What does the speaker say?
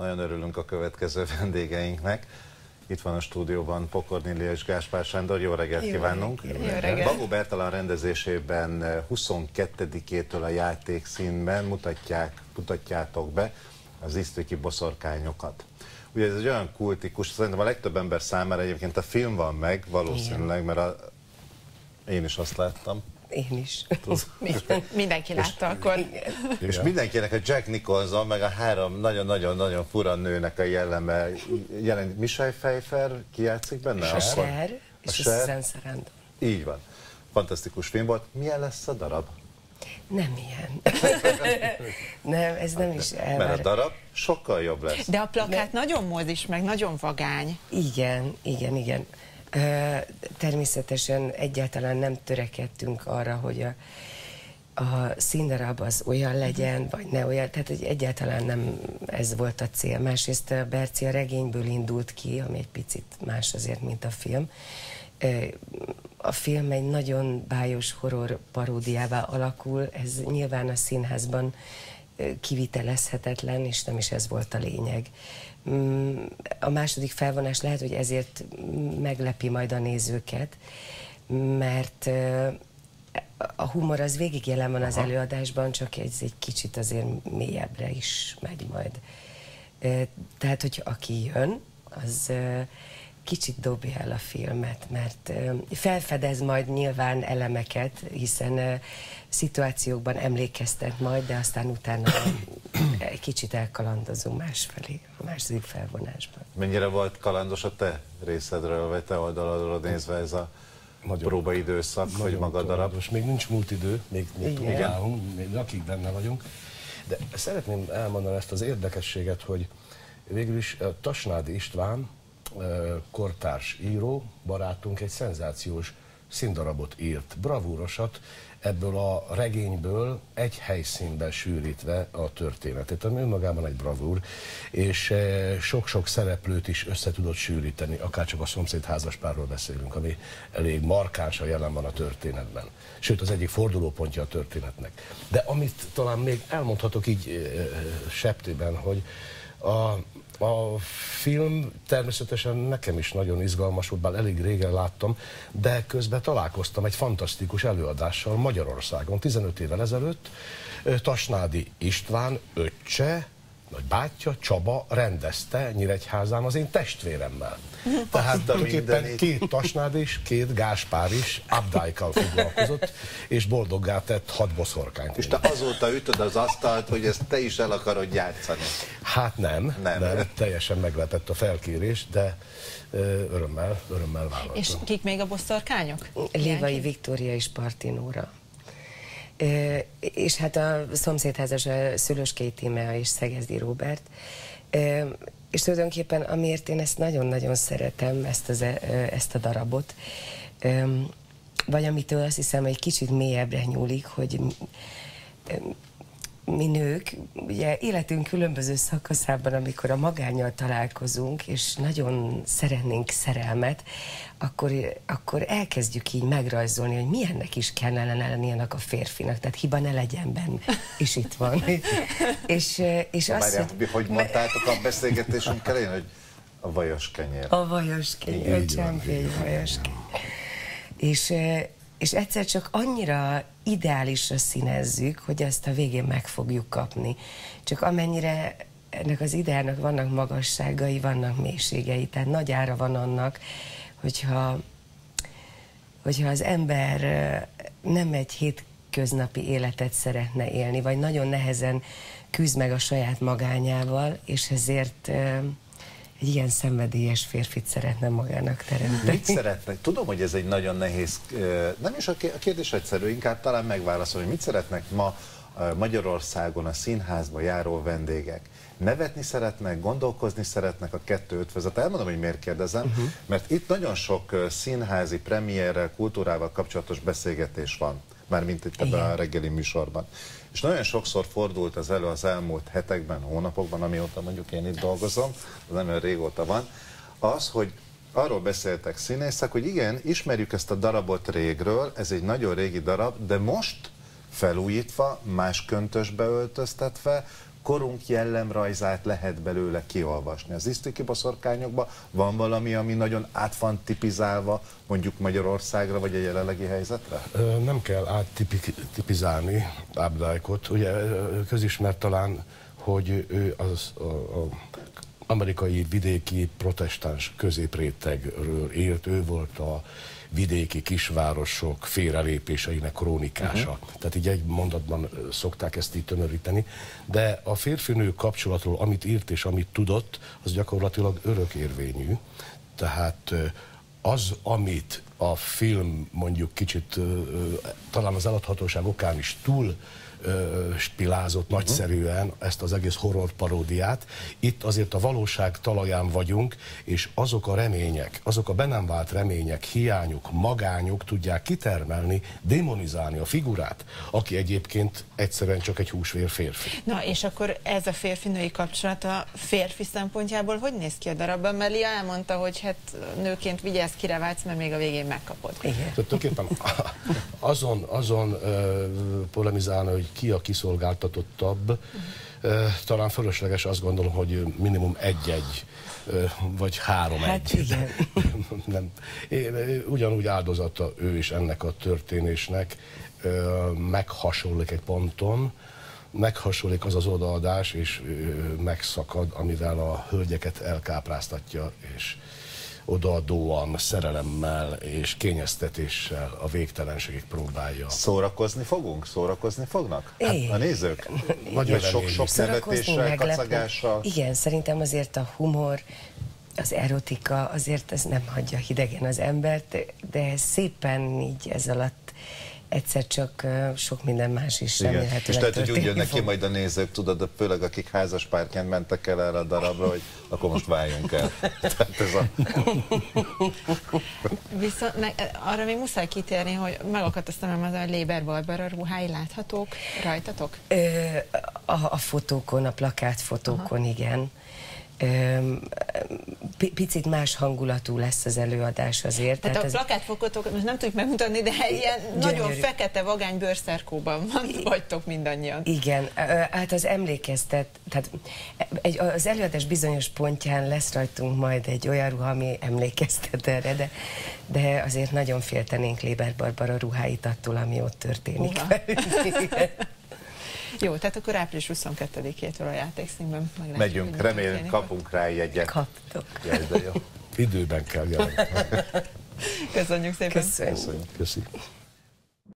Nagyon örülünk a következő vendégeinknek. Itt van a stúdióban Pokorny Lia és Gáspár Sándor. Jó reggelt kívánunk! Bagó Bertalan rendezésében 22-től a játékszínben mutatjátok be az eastwicki boszorkányokat. Ugye ez egy olyan kultikus, szerintem a legtöbb ember számára egyébként a film van meg, valószínűleg, mert én is azt láttam. Én is. Mindenki látta akkor. És mindenkinek a Jack Nicholson, meg a három nagyon-nagyon-nagyon fura nőnek a jelleme. Michelle Pfeiffer kijátszik benne? A Cher és a Susan Sarandon. Így van. Fantasztikus film volt. Milyen lesz a darab? Nem ilyen. Nem, ez nem is elvár. Mert a darab sokkal jobb lesz. De a plakát nagyon módis, meg nagyon vagány. Igen, igen, igen. Természetesen egyáltalán nem törekedtünk arra, hogy a színdarab az olyan legyen, vagy ne olyan, tehát hogy egyáltalán nem ez volt a cél. Másrészt a Berci a regényből indult ki, ami egy picit más azért, mint a film. A film egy nagyon bájos horror paródiává alakul, ez nyilván a színházban kivitelezhetetlen, és nem is ez volt a lényeg. A második felvonás lehet, hogy ezért meglepi majd a nézőket, mert a humor az végig jelen van az előadásban, csak ez egy kicsit azért mélyebbre is megy majd. Tehát, hogy aki jön, az kicsit dobja el a filmet, mert felfedez majd nyilván elemeket, hiszen szituációkban emlékeztet majd, de aztán utána egy kicsit elkalandozunk másfelé, a második felvonásban. Mennyire volt kalandos a te részedről, vagy te oldaladról nézve ez a próbaidőszak, hogy maga darab? Most még nincs múlt idő, még próbálunk, még lakik benne vagyunk, de szeretném elmondani ezt az érdekességet, hogy végül is Tasnádi István, kortárs író, barátunk egy szenzációs színdarabot írt, bravúrosat, ebből a regényből egy helyszínben sűrítve a történetet, ami önmagában egy bravúr, és sok-sok szereplőt is össze tudott sűríteni, akárcsak a szomszéd házaspárról beszélünk, ami elég markánsan jelen van a történetben. Sőt, az egyik fordulópontja a történetnek. De amit talán még elmondhatok így septében, hogy a film természetesen nekem is nagyon izgalmas volt, bár elég régen láttam, de közben találkoztam egy fantasztikus előadással Magyarországon 15 évvel ezelőtt. Tasnádi István öccse, nagybátyja, Csaba rendezte Nyíregyházán az én testvéremmel. Tehát tulajdonképpen két Tasnádi is, két Gáspár is abdáikkal foglalkozott, és boldoggá tett 6 boszorkányt. És te azóta ütöd az asztalt, hogy ezt te is el akarod játszani. Hát nem. Teljesen meglepett a felkérés, de örömmel vállaltam. És kik még a boszorkányok? Lévai Viktória és Partinóra. És hát a szomszédházas a szülős Kéti Mea és Szegezdi Róbert. És tulajdonképpen amiért én ezt nagyon-nagyon szeretem, ezt a darabot, vagy amitől azt hiszem, hogy kicsit mélyebbre nyúlik, hogy mi nők, ugye életünk különböző szakaszában, amikor a magánnyal találkozunk, és nagyon szeretnénk szerelmet, akkor elkezdjük így megrajzolni, hogy milyennek is kellene lenni ennek a férfinak, tehát hiba ne legyen benne, és itt van. és azt, hogy mondtátok a beszélgetésünk elején, hogy a vajas kenyér. A vajas kenyér, a csempény vajas kenyér. És egyszer csak annyira ideálisra színezzük, hogy ezt a végén meg fogjuk kapni. Csak amennyire ennek az ideának vannak magasságai, vannak mélységei, tehát nagy ára van annak, hogyha az ember nem egy hétköznapi életet szeretne élni, vagy nagyon nehezen küzd meg a saját magányával, és ezért egy ilyen szenvedélyes férfit szeretne magának teremteni. Mit szeretnek? Tudom, hogy ez egy nagyon nehéz, nem is a kérdés egyszerű, inkább talán megválaszolni, hogy mit szeretnek ma Magyarországon a színházba járó vendégek. Nevetni szeretnek, gondolkozni szeretnek, a kettő ötvözet. Elmondom, hogy miért kérdezem, mert itt nagyon sok színházi premierrel, kultúrával kapcsolatos beszélgetés van, mármint itt ebben a reggeli műsorban. És nagyon sokszor fordult ez elő az elmúlt hetekben, hónapokban, amióta mondjuk én itt dolgozom, az nem olyan régóta van, az, hogy arról beszéltek színészek, hogy igen, ismerjük ezt a darabot régről, ez egy nagyon régi darab, de most felújítva, más köntösbe öltöztetve, korunk jellemrajzát lehet belőle kiolvasni. Az eastwicki boszorkányokban van valami, ami nagyon át van tipizálva mondjuk Magyarországra, vagy a jelenlegi helyzetre? Nem kell áttipizálni Updike-ot. Ugye közismert talán, hogy ő az amerikai vidéki protestáns középrétegről élt, ő volt a vidéki kisvárosok félrelépéseinek krónikása. Tehát így egy mondatban szokták ezt így tömöríteni, de a férfinő kapcsolatról, amit írt és amit tudott, az gyakorlatilag örökérvényű. Tehát az, amit a film mondjuk kicsit, talán az eladhatóság okán is túl spilázott nagyszerűen ezt az egész horror paródiát. Itt azért a valóság talaján vagyunk, és azok a remények, azok a be nem vált remények, hiányuk, magányuk tudják kitermelni, démonizálni a figurát, aki egyébként egyszerűen csak egy húsvér férfi. Na és akkor ez a férfi-női kapcsolat a férfi szempontjából hogy néz ki a darabban? Mert Lia elmondta, hogy hát nőként vigyázz, kire vágysz, mert még a végén megkapod. Igen. Tulajdonképpen azon polemizálna, hogy ki a kiszolgáltatottabb, talán fölösleges, azt gondolom, hogy minimum egy-egy, vagy három-egy. Hát nem. Ugyanúgy áldozata ő is ennek a történésnek, meghasonlik egy ponton, meghasonlik az az odaadás, és megszakad, amivel a hölgyeket elkápráztatja, és odaadóan, szerelemmel és kényeztetéssel a végtelenségig próbálja. Szórakozni fogunk? Szórakozni fognak? Hát, a nézők? Vagy sok-sok nevetéssel, kacagással? Igen, szerintem azért a humor, az erotika, azért ez nem hagyja hidegen az embert, de szépen így ez alatt egyszer csak sok minden más is remélhetőleg. És tehát, hogy úgy jönnek ki majd a nézők, tudod, de főleg akik házaspárként mentek el erre a darabra, hogy akkor most váljunk el. Tehát ez a... Viszont arra még muszáj kitérni, hogy megakadt a szemem az, hogy Léber Barbara ruhái láthatók rajtatok? A fotókon, a plakátfotókon, igen. Picit más hangulatú lesz az előadás azért. Tehát a plakátfotókat most nem tudjuk megmutatni, de ilyen gyönyörű, nagyon fekete vagány bőrszerkóban vagytok mindannyian. Igen, hát az emlékeztet, tehát az előadás bizonyos pontján lesz rajtunk majd egy olyan ruha, ami emlékeztet erre, de azért nagyon féltenénk Léber Barbara ruháit attól, ami ott történik. Jó, tehát akkor április 22-től a játékszínben meg megyünk, remélem kapunk rá jegyet. Kaptok. Jaj, de jó. Időben kell jelenteni. Köszönjük szépen. Köszönjük. Köszönjük.